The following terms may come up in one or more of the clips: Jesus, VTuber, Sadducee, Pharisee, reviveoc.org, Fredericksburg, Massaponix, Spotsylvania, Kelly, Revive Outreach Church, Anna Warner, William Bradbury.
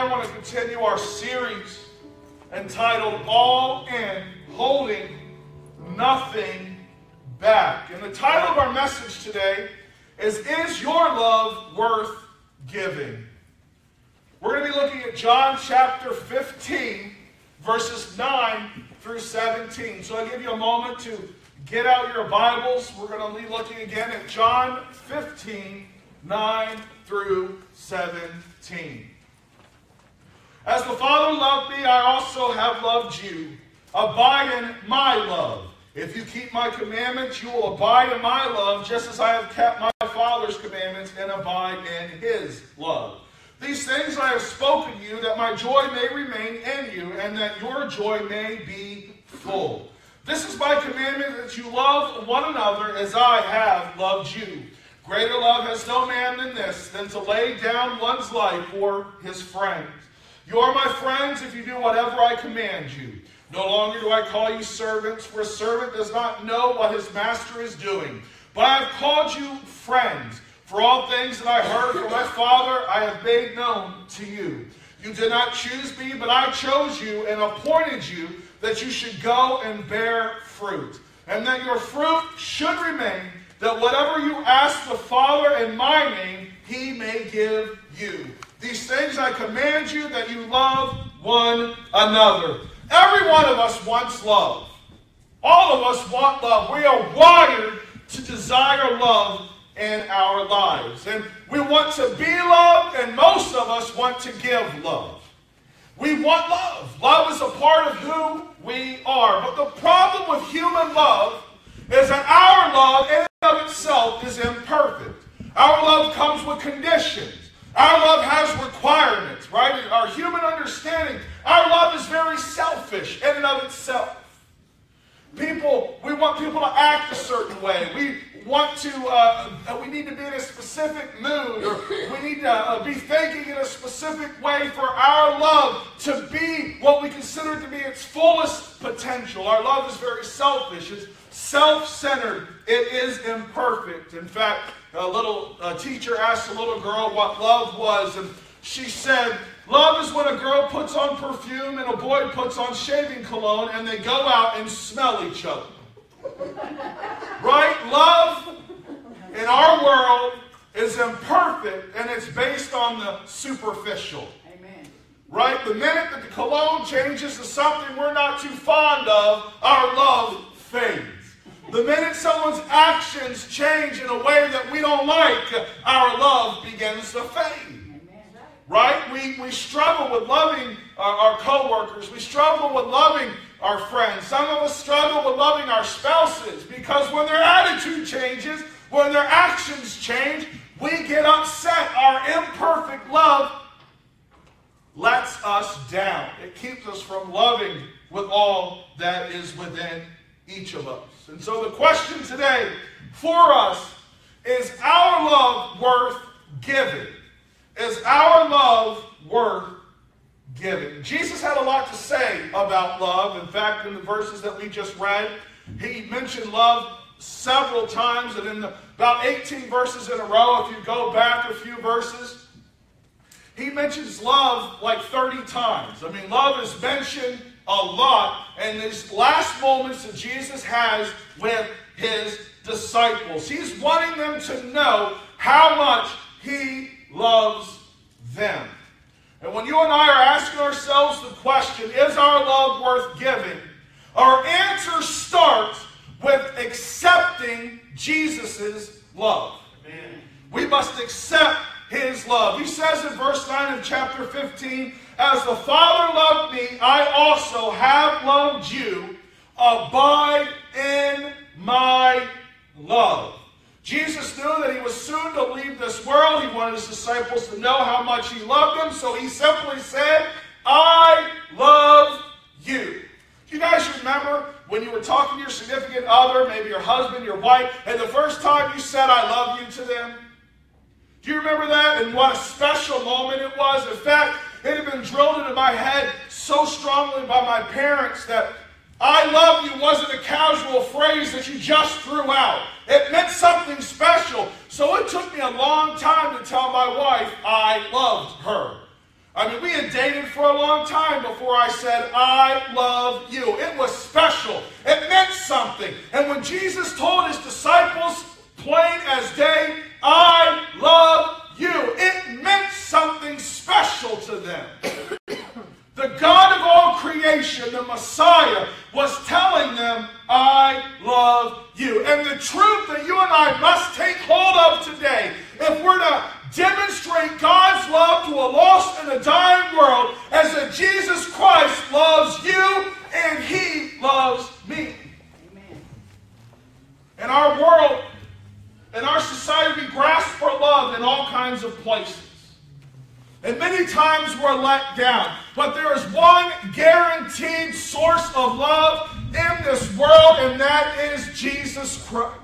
I want to continue our series entitled All In, Holding Nothing Back. And the title of our message today is Your Love Worth Giving? We're going to be looking at John chapter 15, verses 9 through 17. So I'll give you a moment to get out your Bibles. We're going to be looking again at John 15, 9 through 17. As the Father loved me, I also have loved you. Abide in my love. If you keep my commandments, you will abide in my love, just as I have kept my Father's commandments and abide in his love. These things I have spoken to you, that my joy may remain in you, and that your joy may be full. This is my commandment, that you love one another as I have loved you. Greater love has no man than this, than to lay down one's life for his friends. You are my friends if you do whatever I command you. No longer do I call you servants, for a servant does not know what his master is doing. But I have called you friends, for all things that I heard from my Father I have made known to you. You did not choose me, but I chose you and appointed you that you should go and bear fruit, and that your fruit should remain, that whatever you ask the Father in my name, he may give you. These things I command you, that you love one another. Every one of us wants love. All of us want love. We are wired to desire love in our lives. And we want to be loved, and most of us want to give love. We want love. Love is a part of who we are. But the problem with human love is that our love in and of itself is imperfect. Our love comes with conditions. Our love has requirements, right? Our human understanding, our love is very selfish in and of itself. We want people to act a certain way. We want to, we need to be in a specific mood. We need to be thinking in a specific way for our love to be what we consider to be its fullest potential. Our love is very selfish. It's self-centered. It is imperfect. In fact, a teacher asked a little girl what love was, and she said, love is when a girl puts on perfume and a boy puts on shaving cologne and they go out and smell each other. Right? Love in our world is imperfect, and it's based on the superficial. Amen. Right? The minute that the cologne changes to something we're not too fond of, our love fades. The minute someone's actions change in a way that we don't like, our love begins to fade. Right? We struggle with loving our co-workers. We struggle with loving our friends. Some of us struggle with loving our spouses, because when their attitude changes, when their actions change, we get upset. Our imperfect love lets us down. It keeps us from loving with all that is within each of us. And so the question today for us is, our love worth giving? Is our love worth giving? Jesus had a lot to say about love. In fact, in the verses that we just read, he mentioned love several times, and in about 18 verses in a row, if you go back a few verses, he mentions love like 30 times. I mean, love is mentioned a lot in these last moments that Jesus has with his disciples. He's wanting them to know how much he loves them. And when you and I are asking ourselves the question, is our love worth giving? Our answer starts with accepting Jesus' love. Amen. We must accept his love. He says in verse 9 of chapter 15, as the Father loved me, I also have loved you. Abide in my love. Jesus knew that he was soon to leave this world. He wanted his disciples to know how much he loved them, so he simply said, I love you. Do you guys remember when you were talking to your significant other, maybe your husband, your wife, and the first time you said, I love you to them? Do you remember that? And what a special moment it was. In fact, it had been drilled into my head so strongly by my parents that I love you wasn't a casual phrase that you just threw out. It meant something special. So it took me a long time to tell my wife I loved her. I mean, we had dated for a long time before I said, I love you. It was special. It meant something. And when Jesus told his disciples, plain as day, I love you, it meant something special to them. The God of all creation, the Messiah, was telling them, I love you. And the truth that you and I must take hold of today, if we're to demonstrate God's love to a lost and a dying world, as that Jesus Christ loves you and he loves me. Amen. In our world, in our society, we grasp for love in all kinds of places. And many times we're let down. But there is one guaranteed source of love in this world, and that is Jesus Christ.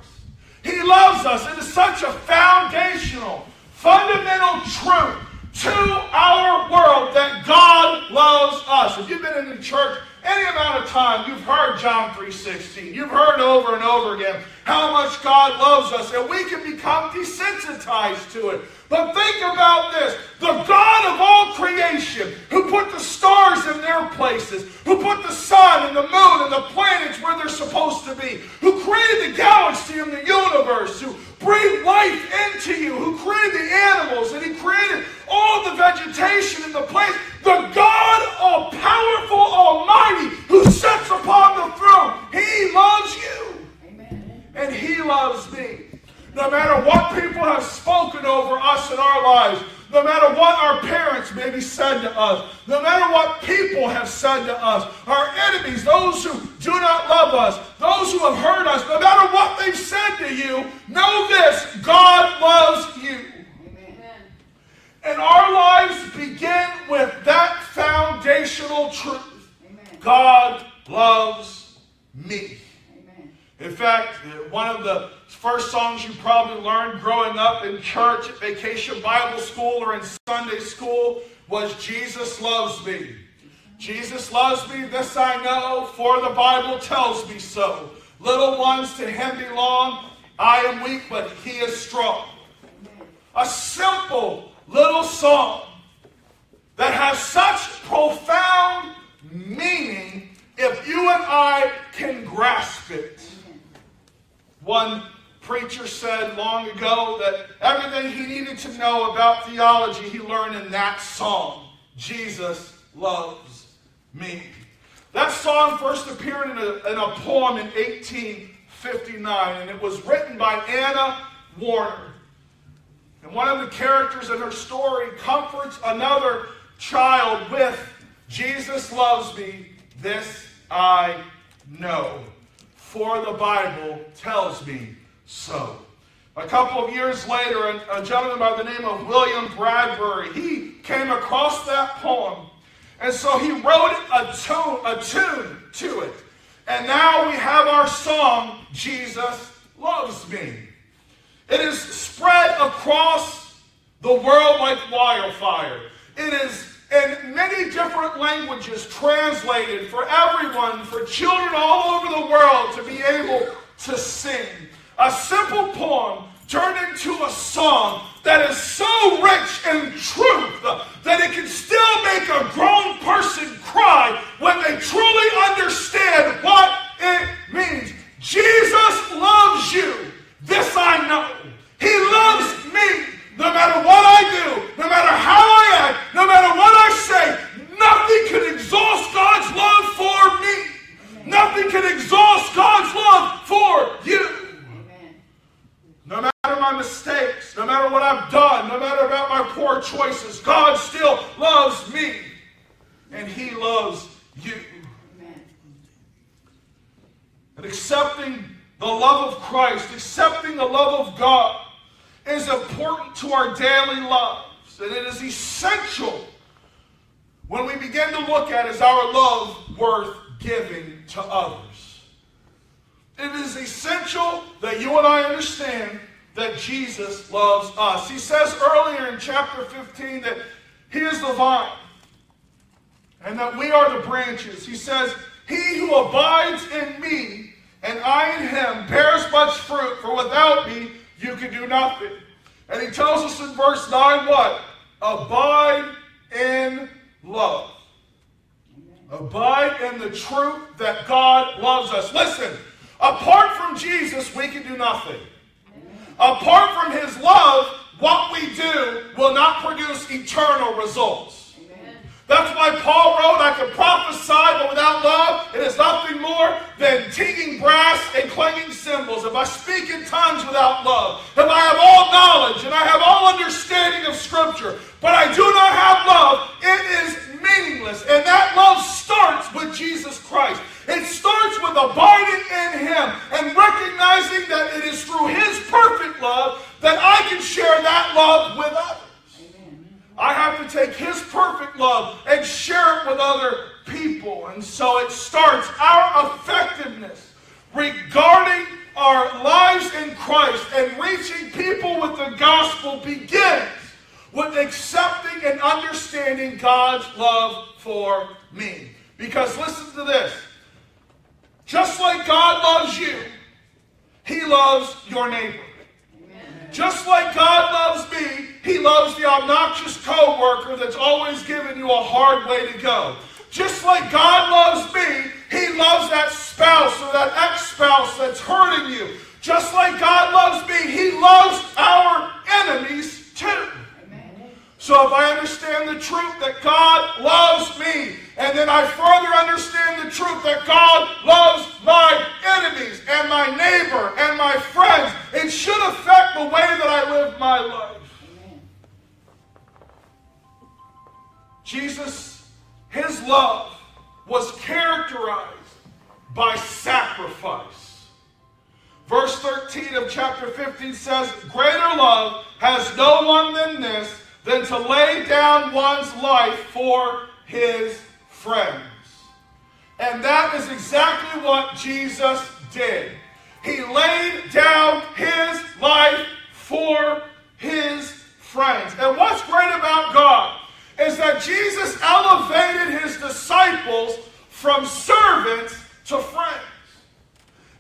He loves us. It is such a foundational, fundamental truth to our world that God loves us. If you've been in the church any amount of time, you've heard John 3:16. You've heard over and over again how much God loves us, and we can become desensitized to it. But think about this. The God of all creation, who put the stars in their places, who put the sun and the moon and the planets where they're supposed to be, who created the galaxy and the universe, who breathed life into you, who created the animals, and he created all the vegetation in the place, the God all-powerful, almighty, who sits upon the throne, he loves you. Amen. And he loves me. No matter what people have spoken over us in our lives, no matter what our parents maybe said to us, no matter what people have said to us, our enemies, those who do not love us, those who have hurt us, no matter what they've said to you, know this, God loves you. Amen. And our lives begin with that foundational truth. Amen. God loves me. Amen. In fact, one of the first songs you probably learned growing up in church, at vacation Bible school, or in Sunday school was Jesus Loves Me. Jesus loves me, this I know, for the Bible tells me so. Little ones to him belong, I am weak, but he is strong. A simple little song that has such profound meaning if you and I can grasp it. One preacher said long ago that everything he needed to know about theology he learned in that song, Jesus Loves Me. That song first appeared in a poem in 1859, and it was written by Anna Warner. And one of the characters in her story comforts another child with, Jesus loves me, this I know, for the Bible tells me so. A couple of years later, a gentleman by the name of William Bradbury, he came across that poem, and so he wrote a tune to it. And now we have our song, Jesus Loves Me. It is spread across the world like wildfire. It is in many different languages translated for everyone, for children all over the world to be able to sing. A simple poem turned into a song that is so rich in truth that it can still make a grown person cry when they truly understand what it means. Jesus loves you. This I know. He loves me. No matter what I do, no matter how I act, no matter what I say, nothing can exhaust God's love for me. Amen. Nothing can exhaust God's love for you. Amen. No matter my mistakes, no matter what I've done, no matter about my poor choices, God still loves me, and he loves you. Amen. And accepting the love of Christ, accepting the love of God, is important to our daily lives, and it is essential when we begin to look at is our love worth giving to others. It is essential that you and I understand that Jesus loves us. He says earlier in chapter 15 that he is the vine and that we are the branches. He says, he who abides in me and I in him bears much fruit, for without me you can do nothing. And he tells us in verse 9 what? Abide in love. Abide in the truth that God loves us. Listen, apart from Jesus, we can do nothing. Apart from his love, what we do will not produce eternal results. Amen. That's why Paul wrote, I can prophesy, but without love, it is nothing more than tinging brass and clanging cymbals. If I speak in tongues without love, if I have all knowledge and I have all understanding of Scripture, but I do not have love, it is meaningless. And that love starts with Jesus Christ. It starts with abiding in him and recognizing that it is through his perfect love that I can share that love with others. Amen. I have to take his perfect love and share it with other people. And so it starts our effectiveness regarding our lives in Christ and reaching people with the gospel begins with accepting and understanding God's love for me. Because listen to this. Just like God loves you, he loves your neighbor. Amen. Just like God loves me, he loves the obnoxious coworker that's always giving you a hard way to go. Just like God loves me, he loves that spouse or that ex-spouse that's hurting you. Just like God loves me, he loves our enemies too. So if I understand the truth that God loves me, and then I further understand the truth that God loves my enemies and my neighbor and my friends, it should affect the way that I live my life. Amen. Jesus, his love was characterized by sacrifice. Verse 13 of chapter 15 says, greater love has no one than this, than to lay down one's life for his friends. And that is exactly what Jesus did. He laid down his life for his friends. And what's great about God is that Jesus elevated his disciples from servants to friends.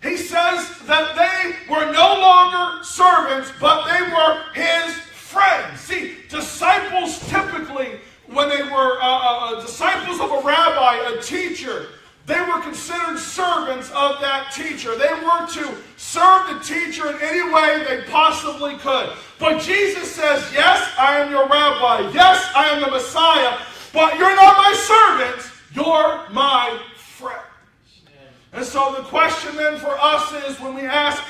He says that they were no longer servants, but they were his friends. See, disciples typically, when they were disciples of a rabbi, a teacher, they were considered servants of that teacher. They were to serve the teacher in any way they possibly could. But Jesus says, yes, I am your rabbi. Yes, I am the Messiah. But you're not my servants. You're my friends. And so the question then for us is, when we ask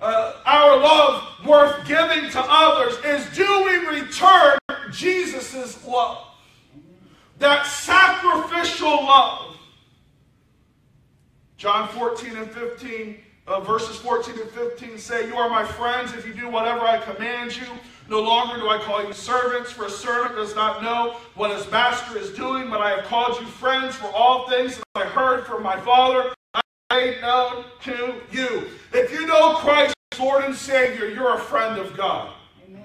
our love worth giving to others, is do we return Jesus' love? That sacrificial love. John 14 and 15, verses 14 and 15 say, you are my friends if you do whatever I command you. No longer do I call you servants, for a servant does not know what his master is doing, but I have called you friends, for all things that I heard from my Father made known to you. If you know Christ as Lord and Savior, you're a friend of God. Amen.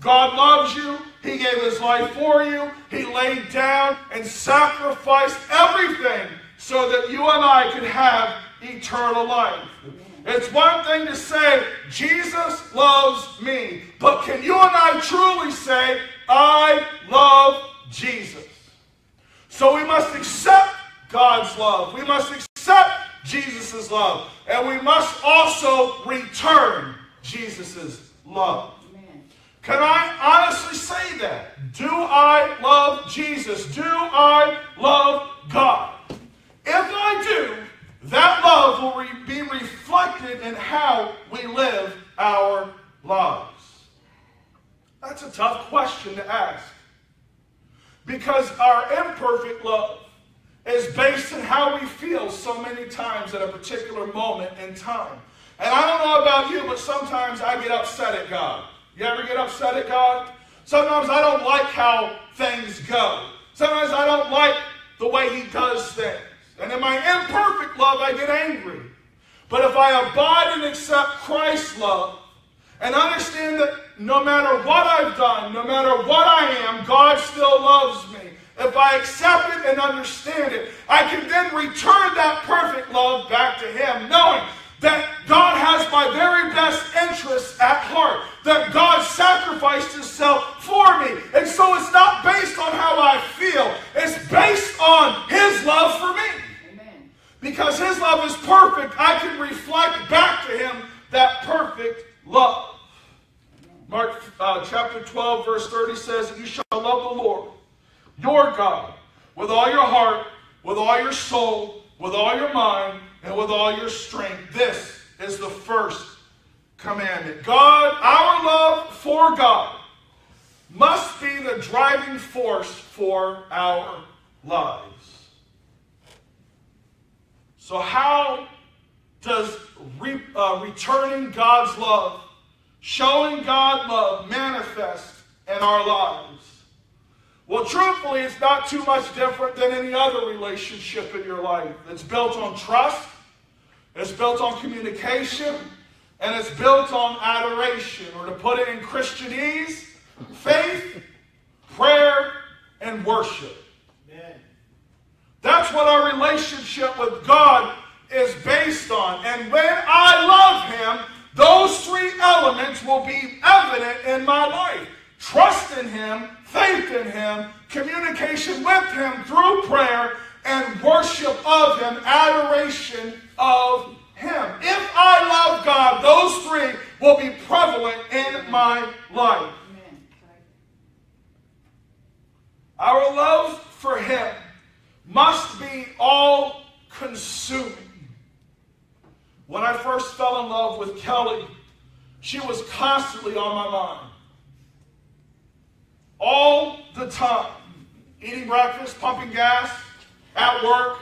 God loves you. He gave his life for you. He laid down and sacrificed everything so that you and I could have eternal life. Amen. It's one thing to say, Jesus loves me. But can you and I truly say, I love Jesus? So we must accept God's love. We must accept Jesus' love. And we must also return Jesus' love. Amen. Can I honestly say that? Do I love Jesus? Do I love God? If I do, that love will be reflected in how we live our lives. That's a tough question to ask, because our imperfect love is based on how we feel so many times at a particular moment in time. And I don't know about you, but sometimes I get upset at God. You ever get upset at God? Sometimes I don't like how things go. Sometimes I don't like the way he does things. And in my imperfect love, I get angry. But if I abide and accept Christ's love and understand that no matter what I've done, no matter what I am, God still loves me. If I accept it and understand it, I can then return that perfect love back to him, knowing that God has my very best interests at heart, that God sacrificed himself for me. And so it's not I feel. It's based on his love for me. Amen. Because his love is perfect, I can reflect back to him that perfect love. Mark chapter 12, verse 30 says, "You shall love the Lord, your God, with all your heart, with all your soul, with all your mind, and with all your strength. This is the first commandment." God, our love for God must be the driving force for our lives. So how does returning God's love, showing God love, manifest in our lives? Well, truthfully, it's not too much different than any other relationship in your life. It's built on trust, it's built on communication, and it's built on adoration, or to put it in Christianese, faith, prayer, and worship. Amen. That's what our relationship with God is based on. And when I love him, those three elements will be evident in my life. Trust in him, faith in him, communication with him through prayer, and worship of him, adoration of him. If I love God, those three will be prevalent in my life. Our love for him must be all-consuming. When I first fell in love with Kelly, she was constantly on my mind. All the time. Eating breakfast, pumping gas, at work.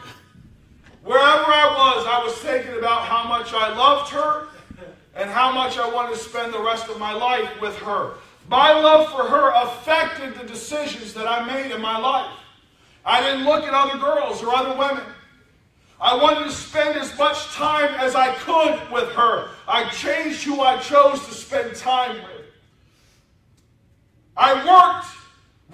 Wherever I was thinking about how much I loved her and how much I wanted to spend the rest of my life with her. My love for her affected the decisions that I made in my life. I didn't look at other girls or other women. I wanted to spend as much time as I could with her. I changed who I chose to spend time with. I worked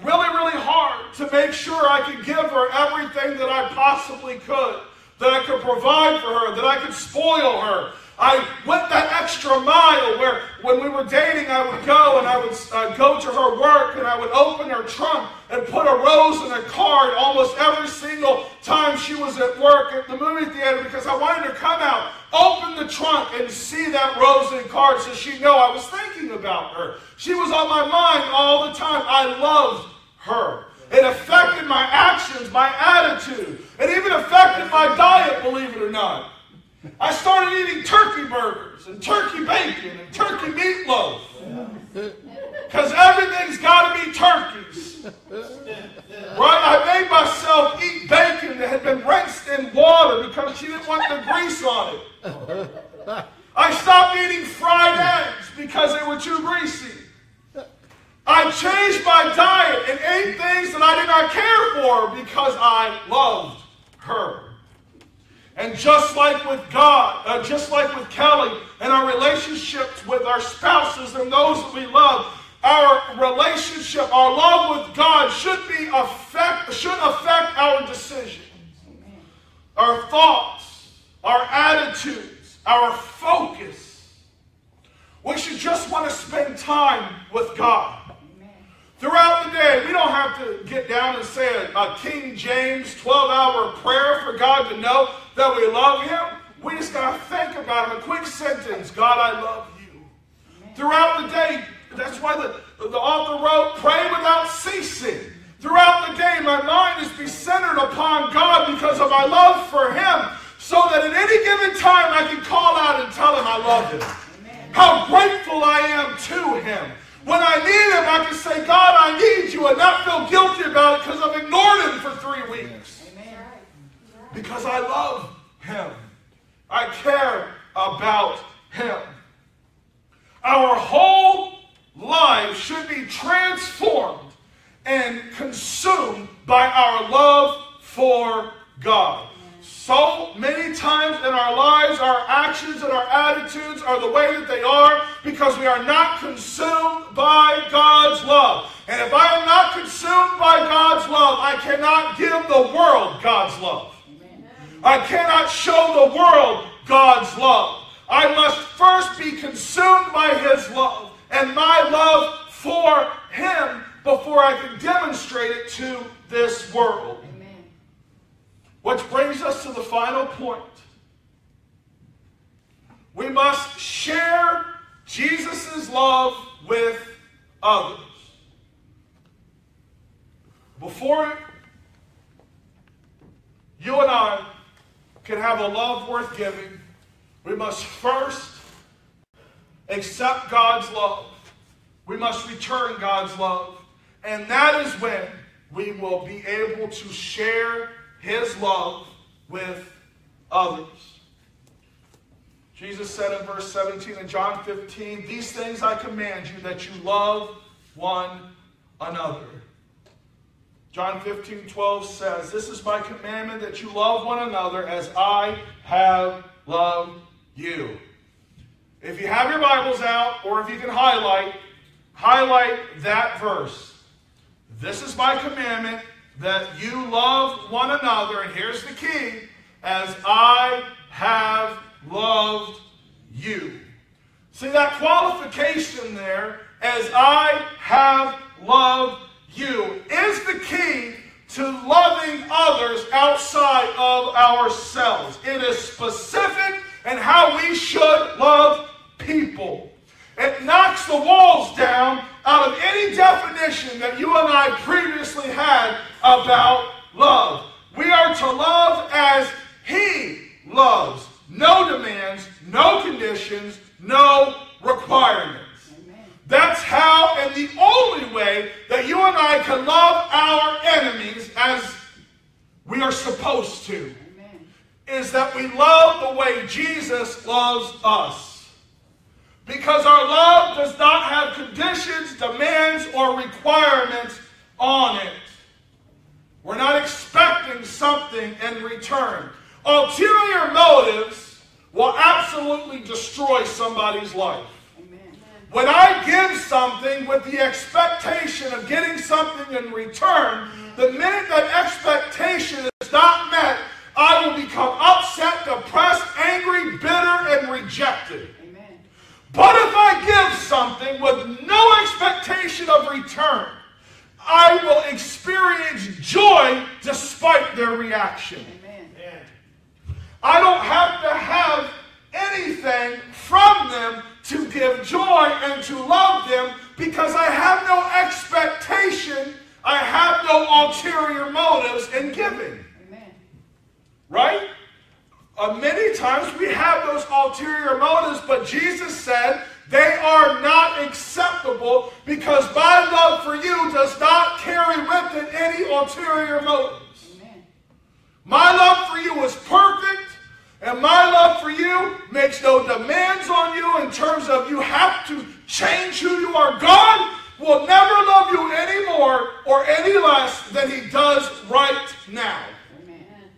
really hard to make sure I could give her everything that I possibly could, that I could provide for her, that I could spoil her. I went that extra mile where when we were dating, I would go and I would go to her work and I would open her trunk and put a rose and a card almost every single time she was at work at the movie theater, because I wanted her to come out, open the trunk, and see that rose and card so she'd know I was thinking about her. She was on my mind all the time. I loved her. It affected my actions, my attitude. It even affected my diet, believe it or not. I started eating turkey burgers and turkey bacon and turkey meatloaf. Because everything's got to be turkeys. Right? I made myself eat bacon that had been rinsed in water because she didn't want the grease on it. I stopped eating fried eggs because they were too greasy. I changed my diet and ate things that I did not care for because I loved her. And just like with God, just like with Kelly, and our relationships with our spouses and those that we love, our relationship, our love with God should affect our decisions, our thoughts, our attitudes, our focus. We should just want to spend time with God. Throughout the day, we don't have to get down and say a King James 12-hour prayer for God to know that we love him. We just got to think about him. A quick sentence, God, I love you. Amen. Throughout the day, that's why the author wrote, pray without ceasing. Throughout the day, my mind is to be centered upon God because of my love for him, so that at any given time I can call out and tell him I love him. Amen. How grateful I am to him. When I need him, I can say, God, I need you, and not feel guilty about it because I've ignored him for 3 weeks. Amen. Because I love him. I care about him. Our whole life should be transformed and consumed by our love for God. So many times in our lives, our actions and our attitudes are the way that they are because we are not consumed by God's love. And if I am not consumed by God's love, I cannot give the world God's love. Amen. I cannot show the world God's love. I must first be consumed by his love, and my love for him before I could demonstrate it to this world. Amen. Which brings us to the final point. We must share Jesus' love with others. Before you and I can have a love worth giving, we must first accept God's love. We must return God's love. And that is when we will be able to share his love with others. Jesus said in verse 17 in John 15, "These things I command you, that you love one another." John 15:12 says, "This is my commandment, that you love one another as I have loved you." If you have your Bibles out, or if you can highlight that verse. This is my commandment, that you love one another, and here's the key, as I have loved you. See that qualification there, as I have loved you, is the key to loving others outside of ourselves. It is specific in how we should love people. It knocks the walls down out of any definition that you and I previously had about love. We are to love as he loves. No demands, no conditions, no requirements. That's how, and the only way, that you and I can love our enemies as we are supposed to. Amen. Is that we love the way Jesus loves us. Because our love does not have conditions, demands, or requirements on it. We're not expecting something in return. Ulterior motives will absolutely destroy somebody's life. When I give something with the expectation of getting something in return, the minute that expectation is not met, I will become upset, depressed, angry, bitter, and rejected. Amen. But if I give something with no expectation of return, I will experience joy despite their reaction. Amen. I don't have to have anything from them to give joy and to love them, because I have no expectation, I have no ulterior motives in giving. Amen. Right? Many times we have those ulterior motives, but Jesus said they are not acceptable, because my love for you does not carry with it any ulterior motives. Amen. My love for you is perfect. And my love for you makes no demands on you in terms of you have to change who you are. God will never love you any more or any less than he does right now. Amen.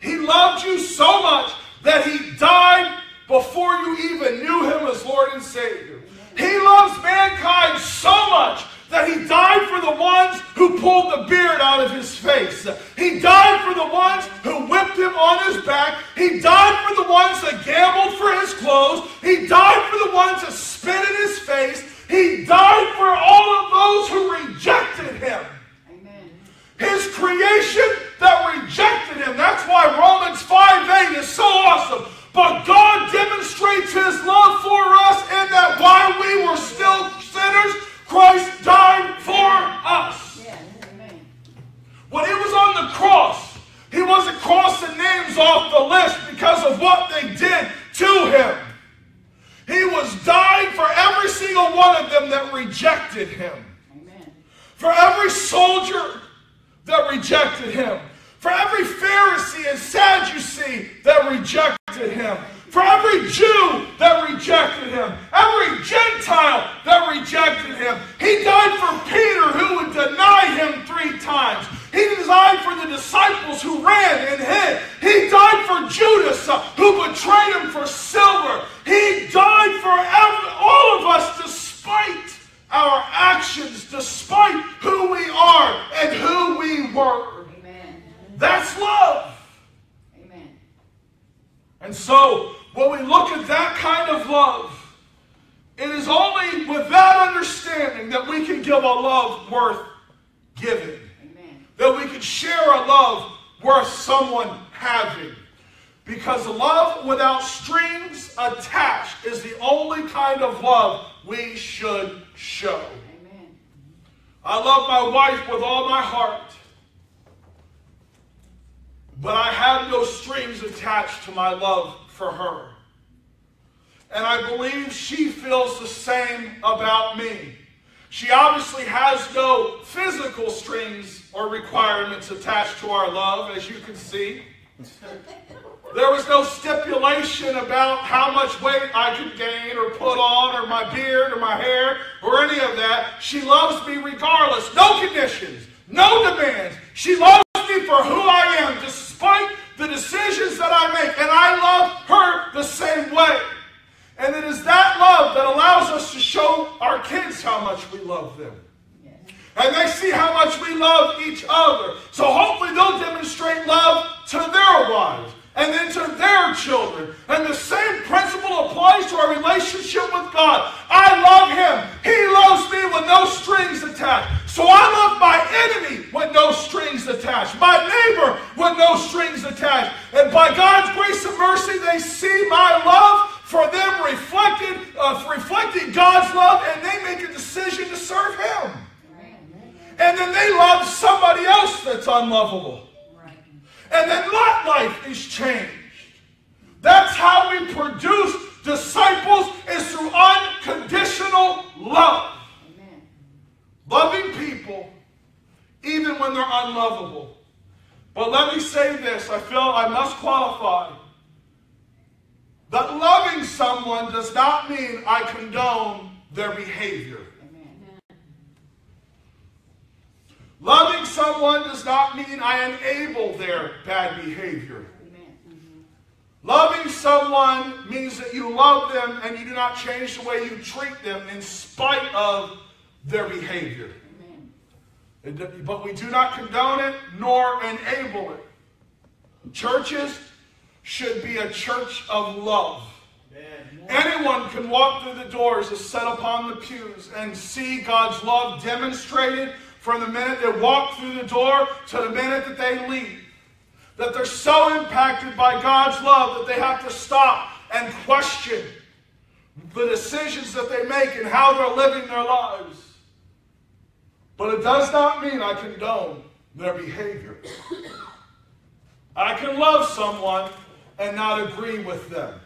He loved you so much that he died before you even knew him as Lord and Savior. Amen. He loves mankind so much that he died for the ones who pulled the beard out of his face. He died for the ones who whipped him on his back. He died for the ones that gambled for his clothes. He died for the ones that spit in his face. He died for all of those who rejected him. Amen. His creation that rejected him. That's why Romans 5:8 is so awesome. But God demonstrates his love for us in that while we were still sinners, Christ died for us. Yeah, when he was on the cross, he wasn't crossing names off the list because of what they did to him. He was dying for every single one of them that rejected him. Amen. For every soldier that rejected him. For every Pharisee and Sadducee that rejected him. For every Jew that rejected him, every Gentile that rejected him, he died for Peter, who would deny him 3 times. He died for the disciples who ran and hid. He died for Judas, who betrayed him for silver. He died for all of us, despite our actions, despite who we are and who we were. Amen. That's love. Amen. And so, when we look at that kind of love, It is only with that understanding that we can give a love worth giving. Amen. That we can share a love worth someone having. Because love without strings attached is the only kind of love we should show. Amen. I love my wife with all my heart, but I have no strings attached to my love for her. And I believe she feels the same about me. She obviously has no physical strings or requirements attached to our love, as you can see. There was no stipulation about how much weight I could gain or put on or my beard or my hair or any of that. She loves me regardless. No conditions. No demands. She loves me for who I am despite the decisions that I make. And I love her the same way. And it is that love that allows us to show our kids how much we love them. Yes. And they see how much we love each other. So hopefully they'll demonstrate love to their wives and then to their children. And the same principle applies to our relationship with God. I love Him. He loves me with no strings attached. So I love my enemy with no strings attached. My neighbor with no strings attached. And by God's grace and mercy, they see my love for them reflecting God's love, and they make a decision to serve Him. Right. And then they love somebody else that's unlovable. Right. And then that life is changed. That's how we produce disciples, is through unconditional love. Amen. Loving people, even when they're unlovable. But let me say this, I feel I must qualify. That loving someone does not mean I condone their behavior. Amen. Loving someone does not mean I enable their bad behavior. Amen. Mm-hmm. Loving someone means that you love them and you do not change the way you treat them in spite of their behavior. Amen. But we do not condone it nor enable it. Churches should be a church of love. Amen. Anyone can walk through the doors and sit upon the pews and see God's love demonstrated from the minute they walk through the door to the minute that they leave. That they're so impacted by God's love that they have to stop and question the decisions that they make and how they're living their lives. But it does not mean I condone their behavior. I can love someone and not agree with them.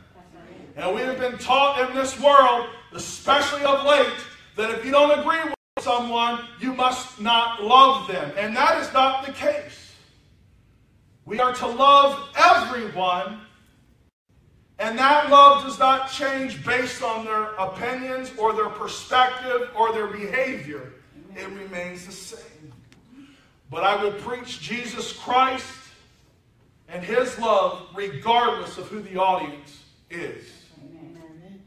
And we have been taught in this world, especially of late, that if you don't agree with someone, you must not love them. And that is not the case. We are to love everyone, and that love does not change based on their opinions or their perspective or their behavior. It remains the same. But I will preach Jesus Christ and His love, regardless of who the audience is. Amen.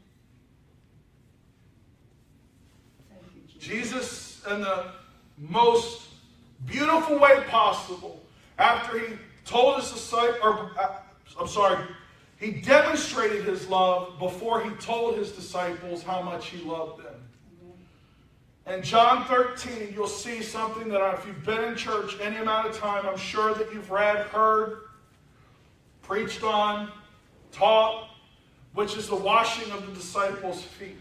Jesus, in the most beautiful way possible, after He told His disciples, He demonstrated His love before He told His disciples how much He loved them. In John 13, you'll see something that if you've been in church any amount of time, I'm sure that you've read, heard, preached on, taught, which is the washing of the disciples' feet.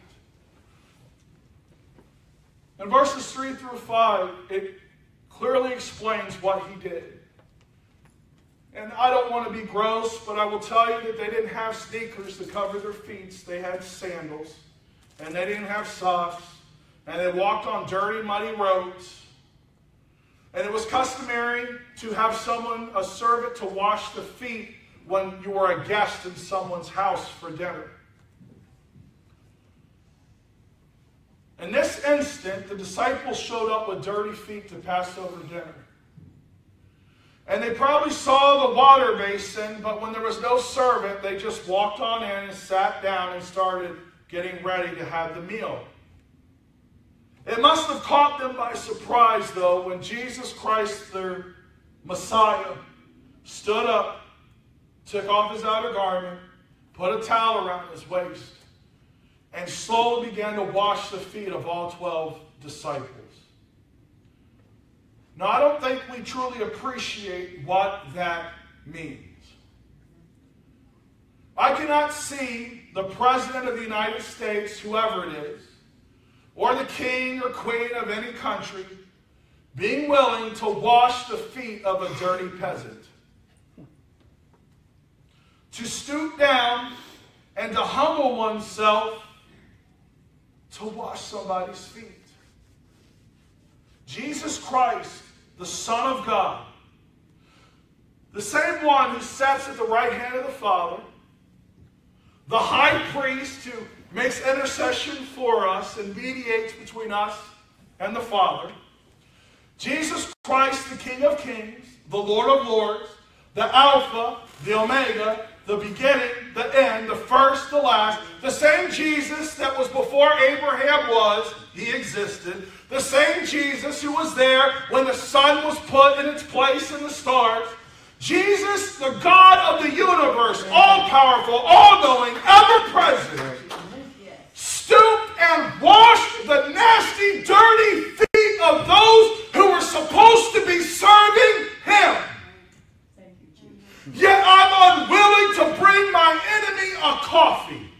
In verses 3 through 5, it clearly explains what He did. And I don't want to be gross, but I will tell you that they didn't have sneakers to cover their feet. They had sandals, and they didn't have socks, and they walked on dirty, muddy roads. And it was customary to have someone, a servant, to wash the feet when you were a guest in someone's house for dinner. In this instant, the disciples showed up with dirty feet to Passover dinner. And they probably saw the water basin, but when there was no servant, they just walked on in and sat down and started getting ready to have the meal. It must have caught them by surprise, though, when Jesus Christ, their Messiah, stood up, took off His outer garment, put a towel around His waist, and slowly began to wash the feet of all 12 disciples. Now, I don't think we truly appreciate what that means. I cannot see the President of the United States, whoever it is, or the king or queen of any country, being willing to wash the feet of a dirty peasant. To stoop down and to humble oneself to wash somebody's feet. Jesus Christ, the Son of God, the same one who sits at the right hand of the Father, the high priest who makes intercession for us and mediates between us and the Father, Jesus Christ, the King of Kings, the Lord of Lords, the Alpha, the Omega, the beginning, the end, the first, the last, the same Jesus that was before Abraham was, he existed, the same Jesus who was there when the sun was put in its place in the stars, Jesus, the God of the universe, all-powerful, all-knowing, ever-present, stooped and washed the nasty, dirty feet of those who were supposed to be serving him. Yet I'm unwilling to bring my enemy a coffee,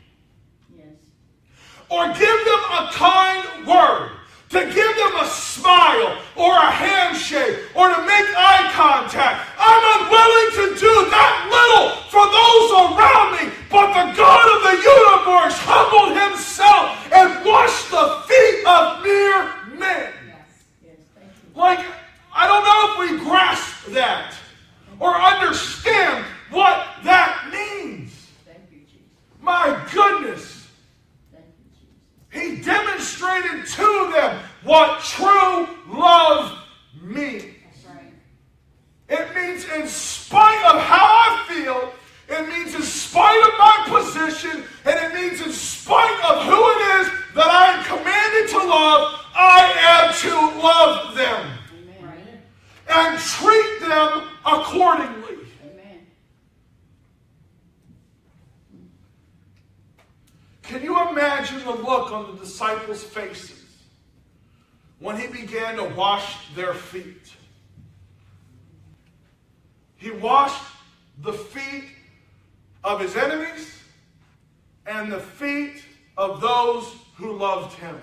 or give them a kind word, to give them a smile or a handshake or to make eye contact. I'm unwilling to do that little for those around me, but the God of the universe humbled himself and washed the feet of mere men. Like, I don't know if we grasp that or understand what that means. My goodness. He demonstrated to them what true love means. It means in spite of how I feel, it means in spite of my position, and it means in spite of who it is that I am commanded to love, I am to love them. Amen. And treat them accordingly. Amen. Can you imagine the look on the disciples' faces when he began to wash their feet? He washed the feet of his enemies and the feet of those who loved him.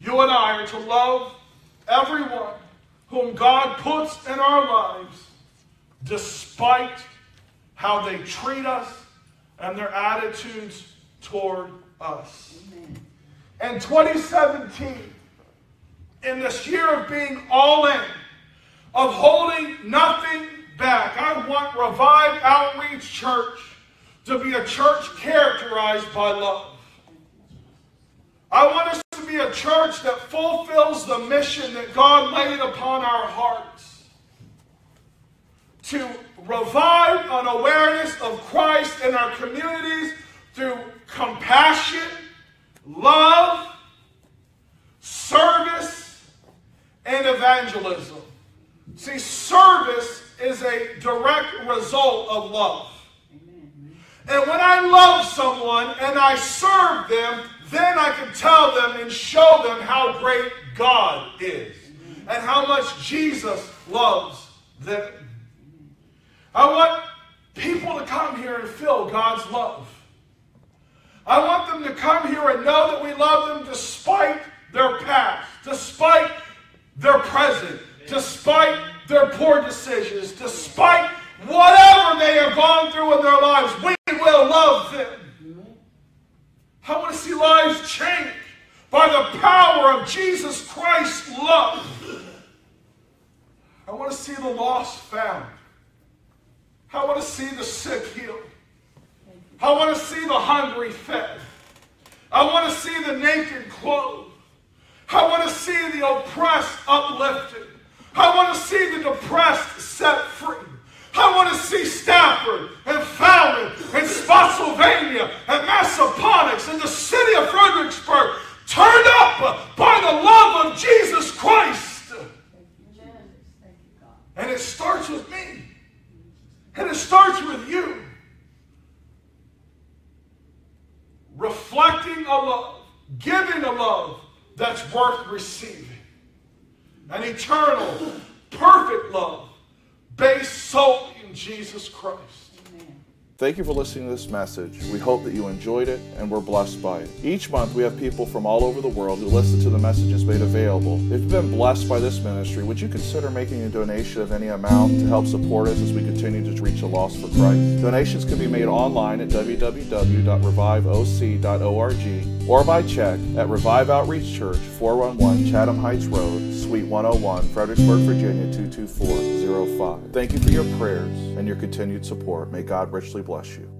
You and I are to love everyone whom God puts in our lives despite how they treat us and their attitudes toward us. Amen. In 2017, in this year of being all in, of holding nothing back, I want Revive Outreach Church to be a church characterized by love. I want us to be a church that fulfills the mission that God laid upon our hearts, to revive an awareness of Christ in our communities through compassion, love, service, and evangelism. See, service is a direct result of love. And when I love someone and I serve them, then I can tell them and show them how great God is and how much Jesus loves them. I want people to come here and feel God's love. I want them to come here and know that we love them despite their past, despite their present, despite their poor decisions, despite whatever they have gone through in their lives. We will love them. I want to see lives changed by the power of Jesus Christ's love. I want to see the lost found. I want to see the sick healed. I want to see the hungry fed. I want to see the naked clothed. I want to see the oppressed uplifted. I want to see the depressed set free. I want to see Stafford and Fallon and Spotsylvania and Massaponix and the city of Fredericksburg turned up by the love of Jesus Christ. And it starts with me. And it starts with you. that's worth receiving. An eternal, perfect love based solely in Jesus Christ. Amen. Thank you for listening to this message. We hope that you enjoyed it and were blessed by it. Each month we have people from all over the world who listen to the messages made available. If you've been blessed by this ministry, would you consider making a donation of any amount to help support us as we continue to reach the lost for Christ? Donations can be made online at www.reviveoc.org or by check at Revive Outreach Church, 411 Chatham Heights Road, Suite 101, Fredericksburg, Virginia, 22405. Thank you for your prayers and your continued support. May God richly bless you.